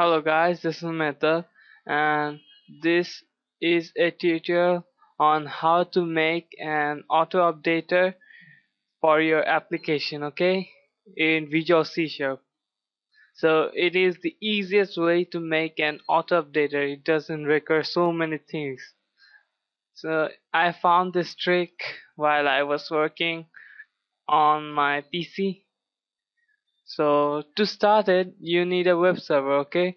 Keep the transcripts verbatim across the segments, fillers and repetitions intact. Hello guys, this is Mehtab and this is a tutorial on how to make an auto updater for your application, okay, in Visual C Sharp. So it is the easiest way to make an auto updater. It doesn't require so many things. So I found this trick while I was working on my P C. So to start it, you need a web server, okay?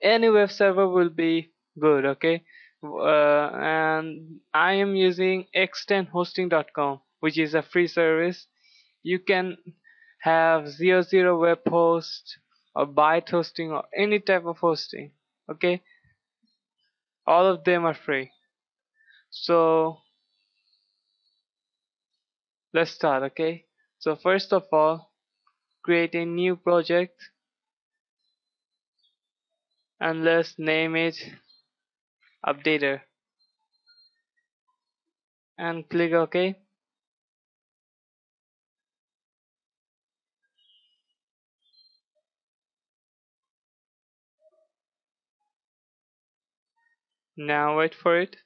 Any web server will be good, okay? Uh, and I am using X ten hosting dot com, which is a free service. You can have zero zero web host or byte hosting or any type of hosting, okay? All of them are free. So let's start, okay? So first of all, create a new project and let's name it updater and click OK. Now wait for it.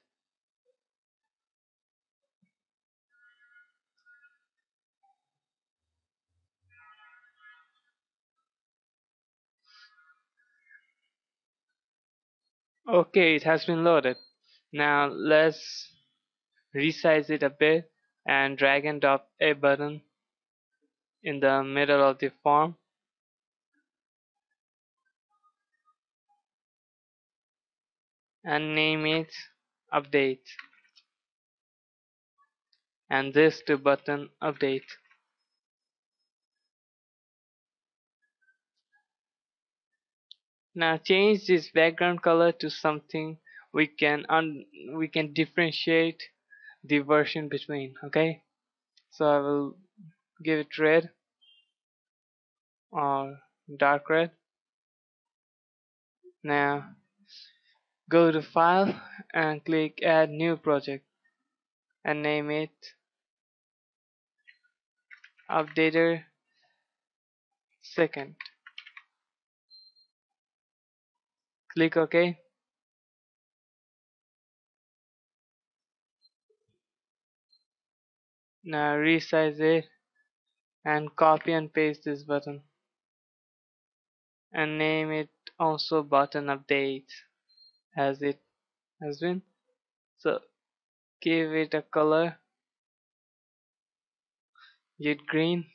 Okay, it has been loaded. Now let's resize it a bit and drag and drop a button in the middle of the form. And name it update. And this to button update. Now change this background color to something we can un we can differentiate the version between, okay? So I will give it red or dark red. Now go to file and click add new project and name it updater second. Click OK. Now resize it and copy and paste this button and name it also button update as it has been. So give it a color, get green,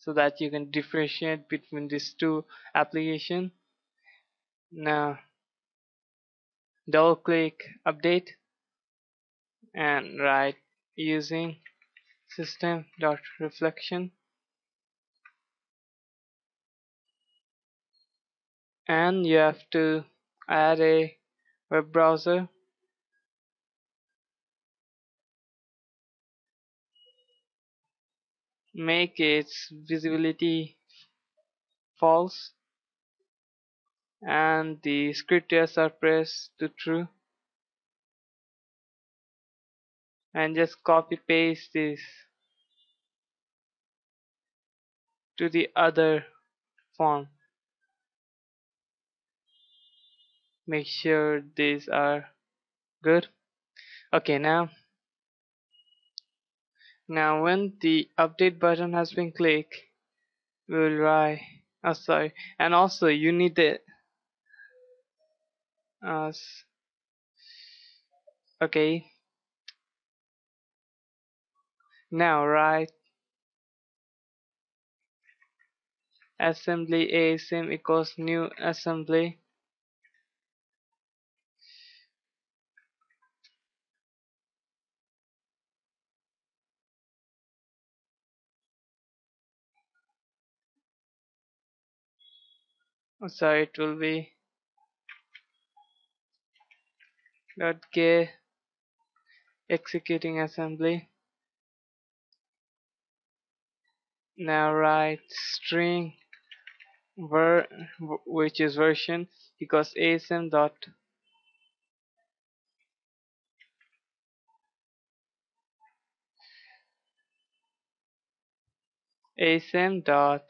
so that you can differentiate between these two applications. Now double click update and write using system.reflection and you have to add a web browser . Make its visibility false and the script tests are pressed to true and just copy paste this to the other form. Make sure these are good. Okay, now Now when the update button has been clicked, we will write, oh sorry, and also you need the, uh, okay, now write assembly asym equals new assembly . So it will be dot get executing assembly. Now write string ver which is version because asm dot asm dot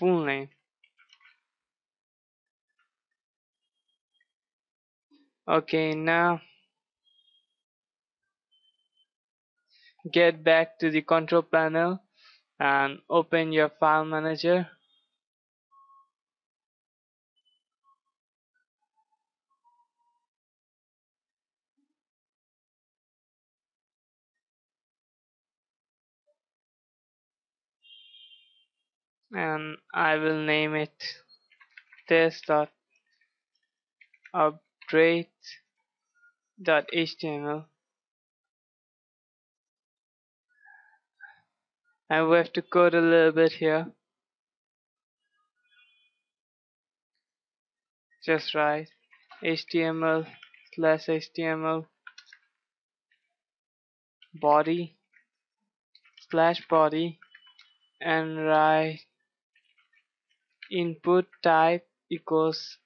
full name. Okay, now get back to the control panel and open your file manager. And I will name it test dot update dot H T M L. And we have to code a little bit here. Just right. H T M L slash H T M L body slash body and write input type equals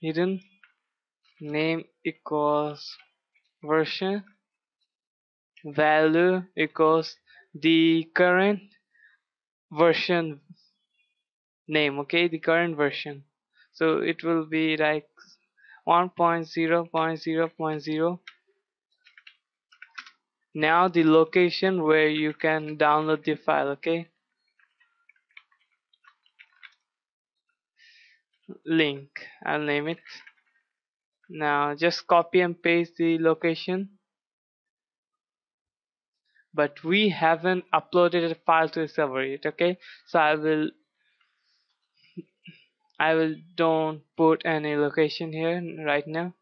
hidden, name equals version, value equals the current version name. Okay, the current version, so it will be like one point zero point zero point zero. Now the location where you can download the file. Okay, link, I'll name it. Now just copy and paste the location, but we haven't uploaded a file to the server yet. Okay, so I will I will don't put any location here right now.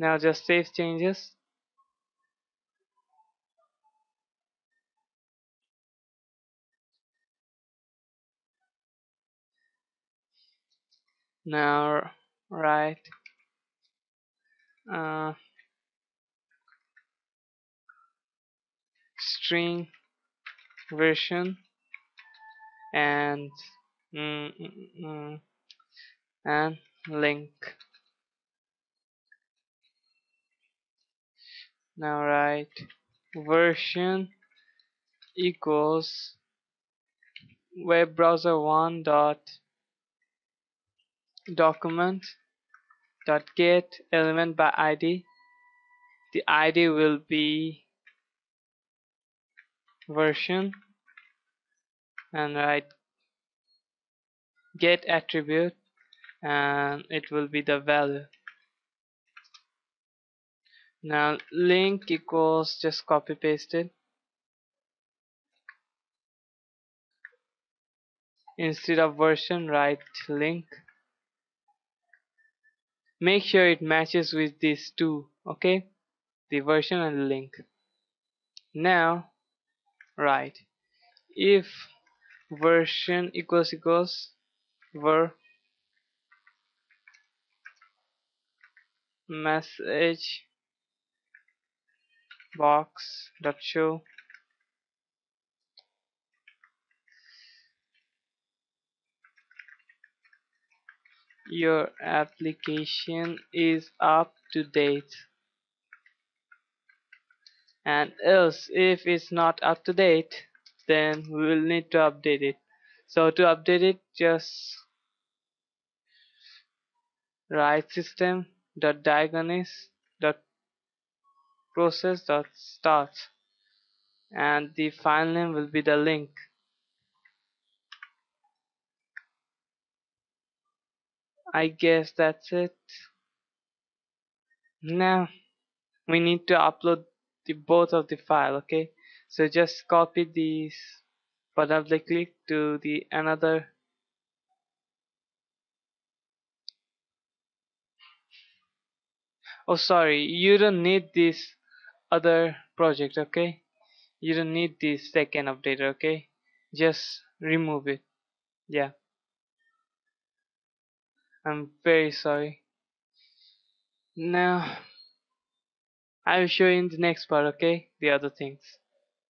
Now just save changes. Now right uh, string version and mm, mm, mm, and link. Now write version equals web browser one dot document dot get element by I D. The I D will be version and write get attribute and it will be the value. Now link equals just copy paste it. Instead of version write link. Make sure it matches with these two, okay, the version and the link. Now right, if version equals equals ver message box dot show your application is up to date, and else if it's not up to date then we will need to update it. So to update it just write System.Diagnostics.Process.Start and the file name will be the link. I guess that's it. Now we need to upload the both of the file. Okay, so just copy these but double click to the another oh sorry you don't need this other project. Okay, you don't need this second updater. Okay, just remove it. Yeah, I'm very sorry. Now I will show you in the next part, okay, the other things.